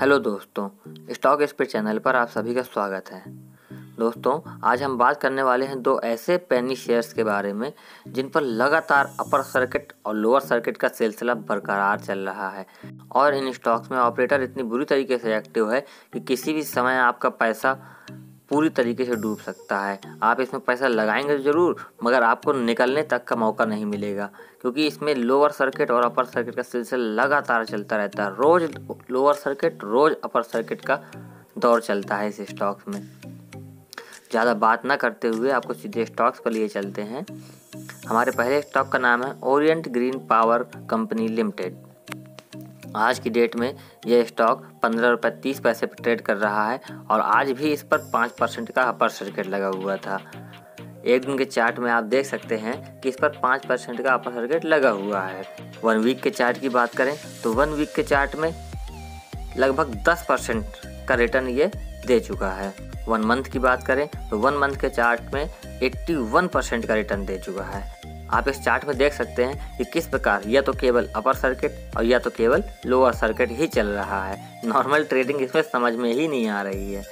Hello दोस्तों, stock spirit channel पर आप सभी का स्वागत है। दोस्तों, आज हम बात करने वाले हैं दो ऐसे पेनी शेयर्स के बारे में जिन पर लगातार अपर सर्किट और लोअर सर्किट का सिलसिला बरकरार चल रहा है और इन स्टॉक्स में ऑपरेटर इतनी बुरी तरीके से एक्टिव है कि किसी भी समय आपका पैसा पूरी तरीके से डूब सकता है। आप इसमें पैसा लगाएंगे ज़रूर, मगर आपको निकलने तक का मौका नहीं मिलेगा क्योंकि इसमें लोअर सर्किट और अपर सर्किट का सिलसिला लगातार चलता रहता है। रोज़ लोअर सर्किट, रोज़ अपर सर्किट का दौर चलता है इस स्टॉक्स में। ज़्यादा बात ना करते हुए आपको सीधे स्टॉक्स पर लिए चलते हैं। हमारे पहले स्टॉक का नाम है Orient Green Power company limited. आज की डेट में यह स्टॉक 15.30 रुपये पर ट्रेड कर रहा है और आज भी इस पर 5% का अपर सर्किट लगा हुआ था। एक दिन के चार्ट में आप देख सकते हैं कि इस पर 5% का अपर सर्किट लगा हुआ है। 1 वीक के चार्ट की बात करें तो 1 वीक के चार्ट में लगभग 10% का रिटर्न ये दे चुका है। 1 मंथ की बात करें तो 1 मंथ के चार्ट में 81% का रिटर्न दे चुका है। आप इस चार्ट में देख सकते हैं कि किस प्रकार या तो केवल अपर सर्किट और या तो केवल लोअर सर्किट ही चल रहा है। नॉर्मल ट्रेडिंग इसमें समझ में ही नहीं आ रही है।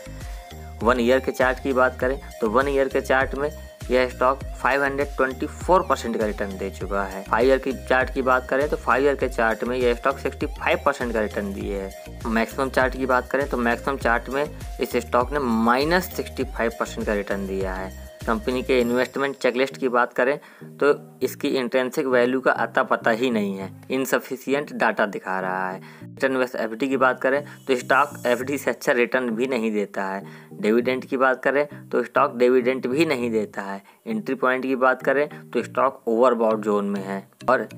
1 ईयर के चार्ट की बात करें तो 1 ईयर के चार्ट में यह स्टॉक 524% का रिटर्न दे चुका है। 5 ईयर की चार्ट की बात करें तो 5 ईयर के चार्ट में यह स्टॉक 65% का रिटर्न दिए है। मैक्सिमम चार्ट की बात करें तो मैक्सिमम चार्ट में इस स्टॉक ने -65% का रिटर्न दिया है। कंपनी के इन्वेस्टमेंट चेकलिस्ट की बात करें तो इसकी इंट्रेंसिक वैल्यू का अता पता ही नहीं है, इनसफिशियंट डाटा दिखा रहा है। रिटर्न वर्स एफडी की बात करें तो स्टॉक एफडी से अच्छा रिटर्न भी नहीं देता है। डिविडेंड की बात करें तो स्टॉक डिविडेंड भी नहीं देता है। एंट्री पॉइंट की बात करें तो स्टॉक ओवरबॉट जोन में है और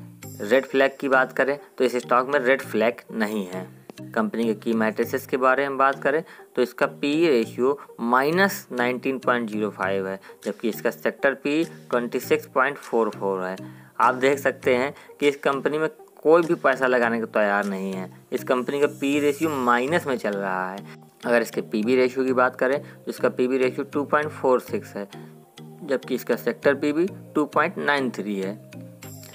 रेड फ्लैग की बात करें तो इस स्टॉक में रेड फ्लैग नहीं है। कंपनी के की मैट्रिसेस के बारे में बात करें तो इसका पीई रेशियो -19.05 है, जबकि इसका सेक्टर पीई 26.44 है। आप देख सकते हैं कि इस कंपनी में कोई भी पैसा लगाने को तैयार नहीं है। इस कंपनी का पीई रेशियो माइनस में चल रहा है। अगर इसके पीबी रेशियो की बात करें तो इसका पीबी रेशियो 2.46 है, जबकि इसका सेक्टर पीबी 2.93 है।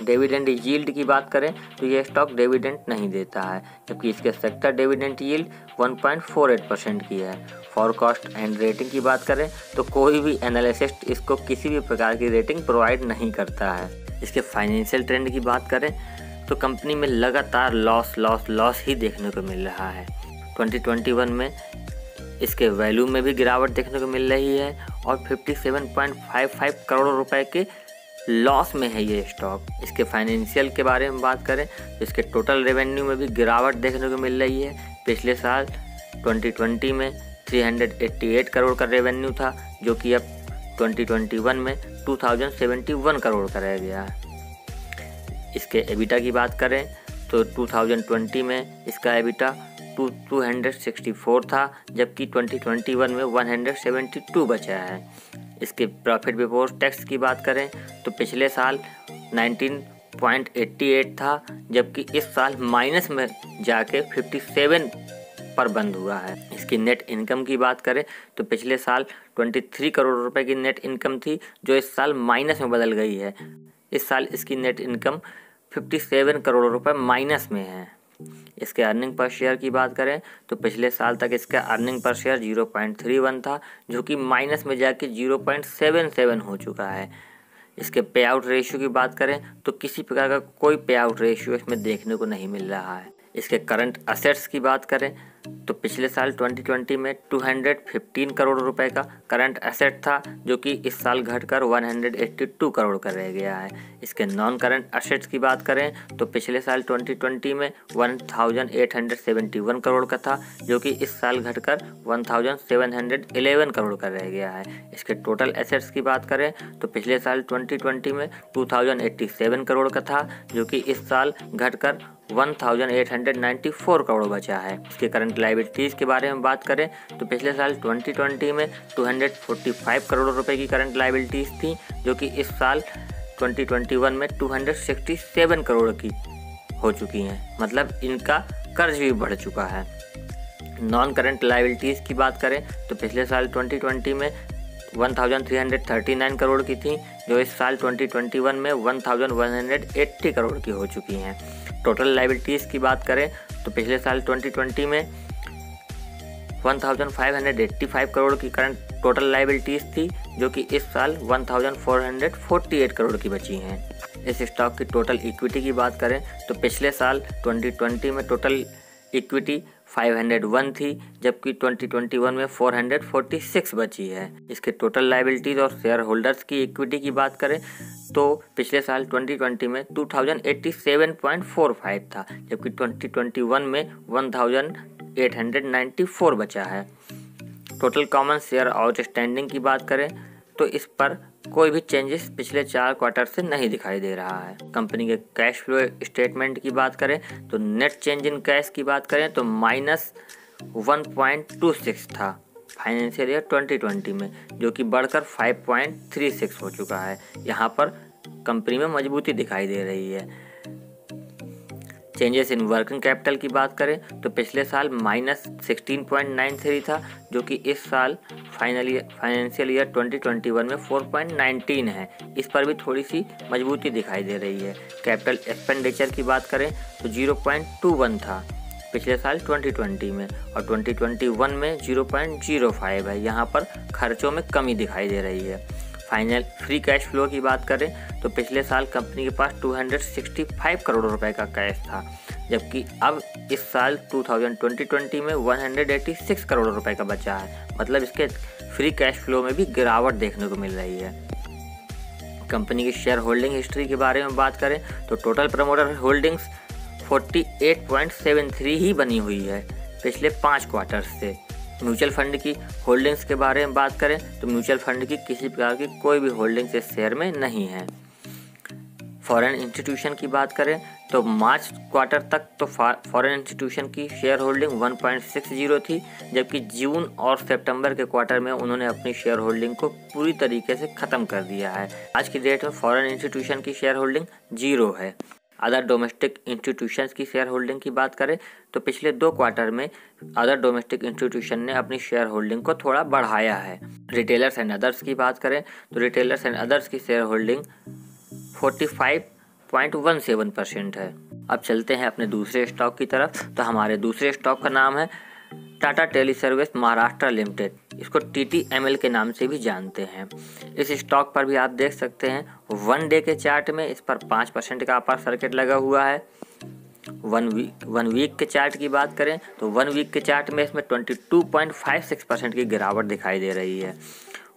डिविडेंड यील्ड की बात करें तो यह स्टॉक डिविडेंड नहीं देता है, जबकि इसके सेक्टर डिविडेंड यील्ड 1.48% की है। फॉरकास्ट एंड रेटिंग की बात करें तो कोई भी एनालिस्ट इसको किसी भी प्रकार की रेटिंग प्रोवाइड नहीं करता है। इसके फाइनेंशियल ट्रेंड की बात करें तो कंपनी में लगातार लॉस ही देखने को मिल रहा है। 2021 में इसके वैल्यू में भी गिरावट देखने को मिल रही है और 57.55 करोड़ रुपए के लॉस में है ये स्टॉक। इसके फाइनेंशियल के बारे में बात करें तो इसके टोटल रेवेन्यू में भी गिरावट देखने को मिल रही है। पिछले साल 2020 में 388 करोड़ का रेवेन्यू था, जो कि अब 2021 में 2071 करोड़ का रह गया है। इसके एबिटा की बात करें तो 2020 में इसका एबिटा 264 था, जबकि 2021 में 172 बचा है। इसके प्रॉफिट बिफोर टैक्स की बात करें तो पिछले साल 19.88 था, जबकि इस साल माइनस में जाके 57 पर बंद हुआ है। इसकी नेट इनकम की बात करें तो पिछले साल 23 करोड़ रुपए की नेट इनकम थी, जो इस साल माइनस में बदल गई है। इस साल इसकी नेट इनकम 57 करोड़ रुपए माइनस में है। इसके अर्निंग पर शेयर की बात करें तो पिछले साल तक इसका अर्निंग पर शेयर 0.31 था, जो कि माइनस में जाके 0.77 हो चुका है। इसके पे आउट रेशियो की बात करें तो किसी प्रकार का कोई पे आउट रेशियो इसमें देखने को नहीं मिल रहा है। इसके करंट असेट्स की बात करें तो पिछले साल 2020 में 215 करोड़ रुपए का करंट असेट था, जो कि इस साल घटकर 182 करोड़ का रह गया है। इसके नॉन करंट असेट्स की बात करें तो पिछले साल 2020 में 1871 करोड़ का था, जो कि इस साल घटकर 1711 करोड़ का रह गया है। इसके टोटल असेट्स की बात करें तो पिछले साल 2020 में 2087 करोड़ का था, जो कि इस साल घटकर 1894 करोड़ बचा है। इसके करंट लायबिलिटीज़ के बारे में बात करें तो पिछले साल 2020 में 245 करोड़ रुपए की करंट लायबिलिटीज़ थी, जो कि इस साल 2021 में 267 करोड़ की हो चुकी हैं, मतलब इनका कर्ज भी बढ़ चुका है। नॉन करंट लायबिलिटीज़ की बात करें तो पिछले साल 2020 में 1339 करोड़ की थी, जो इस साल 2021 में 1180 करोड़ की हो चुकी हैं। टोटल लायबिलिटीज़ की बात करें तो पिछले साल 2020 में 1585 करोड़ की करंट टोटल लायबिलिटीज थी, जो कि इस साल 1448 करोड़ की बची हैं। इस स्टॉक की टोटल इक्विटी की बात करें तो पिछले साल 2020 में टोटल इक्विटी 501 थी, जबकि 2021 में 446 बची है। इसके टोटल लायबिलिटीज़ और शेयर होल्डर्स की इक्विटी की बात करें तो पिछले साल 2020 में 2087.45 था, जबकि 2021 में 1894 बचा है। टोटल कॉमन शेयर आउटस्टैंडिंग की बात करें तो इस पर कोई भी चेंजेस पिछले 4 क्वार्टर से नहीं दिखाई दे रहा है। कंपनी के कैश फ्लो स्टेटमेंट की बात करें तो नेट चेंज इन कैश की बात करें तो -1.26 था फाइनेंशियल ईयर 2020 में, जो कि बढ़कर 5.36 हो चुका है। यहाँ पर कंपनी में मजबूती दिखाई दे रही है। चेंजेस इन वर्किंग कैपिटल की बात करें तो पिछले साल -16.93 था, जो कि इस साल फाइनेंशियल ईयर 2021 में 4.19 है। इस पर भी थोड़ी सी मजबूती दिखाई दे रही है। कैपिटल एक्सपेंडिचर की बात करें तो 0.21 था पिछले साल 2020 में, और 2021 में 0.05 है। यहाँ पर खर्चों में कमी दिखाई दे रही है। फाइनल फ्री कैश फ्लो की बात करें तो पिछले साल कंपनी के पास 265 करोड़ रुपए का कैश था, जबकि अब इस साल 2020 में 186 करोड़ रुपए का बचा है। मतलब इसके फ्री कैश फ्लो में भी गिरावट देखने को मिल रही है। कंपनी की शेयर होल्डिंग हिस्ट्री के बारे में बात करें तो टोटल प्रमोटर होल्डिंग्स 48.73 ही बनी हुई है पिछले 5 क्वार्टर से। म्यूचुअल फंड की होल्डिंग्स के बारे में बात करें तो म्यूचुअल फंड की किसी प्रकार की कोई भी होल्डिंग्स इस शेयर में नहीं है। फॉरेन इंस्टीट्यूशन की बात करें तो मार्च क्वार्टर तक तो फॉरेन इंस्टीट्यूशन की शेयर होल्डिंग 1.60 थी, जबकि जून और सितंबर के क्वार्टर में उन्होंने अपनी शेयर होल्डिंग को पूरी तरीके से ख़त्म कर दिया है। आज की डेट में फॉरेन इंस्टीट्यूशन की शेयर होल्डिंग 0 है। अदर डोमेस्टिक इंस्टीट्यूशंस की शेयर होल्डिंग की बात करें तो पिछले 2 क्वार्टर में अदर डोमेस्टिक इंस्टीट्यूशन ने अपनी शेयर होल्डिंग को थोड़ा बढ़ाया है। रिटेलर्स एंड अदर्स की बात करें तो रिटेलर्स एंड अदर्स की शेयर होल्डिंग 45.17% है। अब चलते हैं अपने दूसरे स्टॉक की तरफ। तो हमारे दूसरे स्टॉक का नाम है Tata tele service Maharashtra limited. इसको TTML के नाम से भी जानते हैं। इस स्टॉक पर भी आप देख सकते हैं 1 डे के चार्ट में इस पर 5% का अपर सर्किट लगा हुआ है। वन वीक के चार्ट की बात करें तो 1 वीक के चार्ट में इसमें 22.56% की गिरावट दिखाई दे रही है।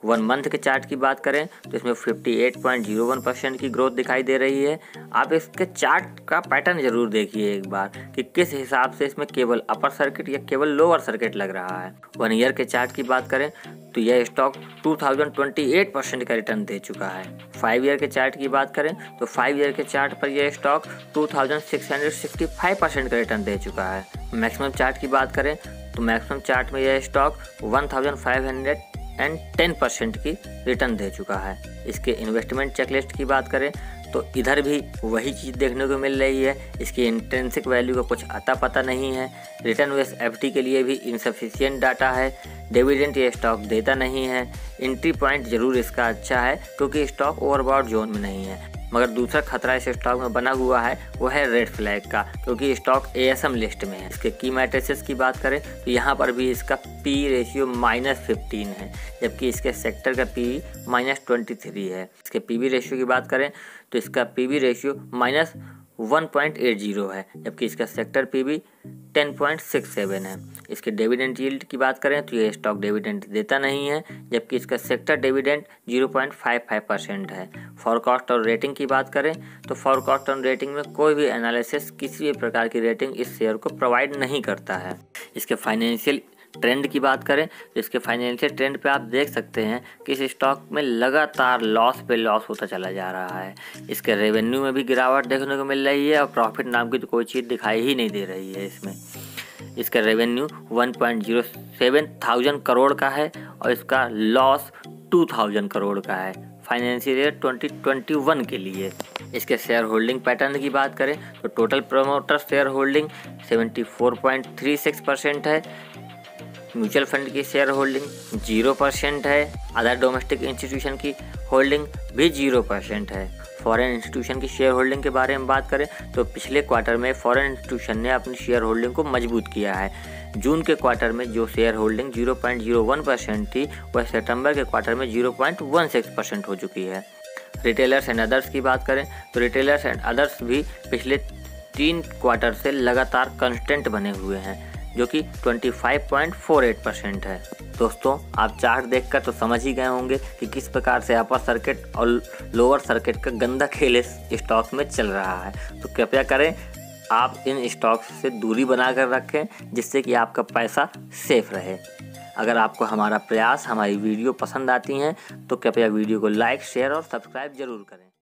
1 मंथ के चार्ट की बात करें तो इसमें 58.01% की ग्रोथ दिखाई दे रही है। आप इसके चार्ट का पैटर्न ज़रूर देखिए एक बार कि किस हिसाब से इसमें केवल अपर सर्किट या केवल लोअर सर्किट लग रहा है। 1 ईयर के चार्ट की बात करें तो यह स्टॉक 2028% का रिटर्न दे चुका है। 5 ईयर के चार्ट की बात करें तो 5 ईयर के चार्ट पर यह स्टॉक 2665% का रिटर्न दे चुका है। मैक्सिमम चार्ट की बात करें तो मैक्सिमम चार्ट में यह स्टॉक 1510% की रिटर्न दे चुका है। इसके इन्वेस्टमेंट चेकलिस्ट की बात करें तो इधर भी वही चीज़ देखने को मिल रही है। इसकी इंट्रिंसिक वैल्यू का कुछ अता पता नहीं है। रिटर्न वेस FD के लिए भी इनसफिशियंट डाटा है। डिविडेंट ये स्टॉक देता नहीं है। एंट्री पॉइंट ज़रूर इसका अच्छा है क्योंकि स्टॉक ओवरबॉट जोन में नहीं है। मगर दूसरा खतरा इस स्टॉक में बना हुआ है, वो है रेड फ्लैग का, क्योंकि स्टॉक ASM लिस्ट में है। इसके की मैट्रिसेस की बात करें तो यहाँ पर भी इसका P/E -15 है, जबकि इसके सेक्टर का PE -23 है। इसके PB रेशियो की बात करें तो इसका PB रेशियो -1.80 है, जबकि इसका सेक्टर PB 10.67 है। इसके डिविडेंड यील्ड की बात करें तो ये स्टॉक डिविडेंड देता नहीं है, जबकि इसका सेक्टर डिविडेंड 0.55% है। फॉरकास्ट और रेटिंग की बात करें तो फॉरकास्ट और रेटिंग में कोई भी एनालिसिस, किसी भी प्रकार की रेटिंग इस शेयर को प्रोवाइड नहीं करता है। इसके फाइनेंशियल ट्रेंड की बात करें तो इसके फाइनेंशियल ट्रेंड पे आप देख सकते हैं कि इस स्टॉक में लगातार लॉस पे लॉस होता चला जा रहा है। इसके रेवेन्यू में भी गिरावट देखने को मिल रही है और प्रॉफिट नाम की तो कोई चीज़ दिखाई ही नहीं दे रही है इसमें। इसका रेवेन्यू 1,07,000 करोड़ का है और इसका लॉस 2,000 करोड़ का है फाइनेंशियल ईयर 2021 के लिए। इसके शेयर होल्डिंग पैटर्न की बात करें तो टोटल प्रमोटर शेयर होल्डिंग 74.36% है। म्यूचुअल फंड की शेयर होल्डिंग 0% है। अदर डोमेस्टिक इंस्टीट्यूशन की होल्डिंग भी 0% है। फॉरेन इंस्टीट्यूशन की शेयर होल्डिंग के बारे में बात करें तो पिछले क्वार्टर में फॉरेन इंस्टीट्यूशन ने अपनी शेयर होल्डिंग को मजबूत किया है। जून के क्वार्टर में जो शेयर होल्डिंग 0.01% थी वह सितंबर के क्वार्टर में 0.16% हो चुकी है। रिटेलर्स एंड अदर्स की बात करें तो रिटेलर्स एंड अदर्स भी पिछले 3 क्वार्टर से लगातार कंस्टेंट बने हुए हैं जो कि 25.48% है। दोस्तों आप चार्ट देखकर तो समझ ही गए होंगे कि किस प्रकार से अपर सर्किट और लोअर सर्किट का गंदा खेल इस स्टॉक में चल रहा है। तो कृपया करें आप इन स्टॉक्स से दूरी बनाकर रखें जिससे कि आपका पैसा सेफ रहे। अगर आपको हमारा प्रयास, हमारी वीडियो पसंद आती हैं तो कृपया वीडियो को लाइक, शेयर और सब्सक्राइब जरूर करें।